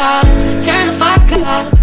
up, turn the fuck up.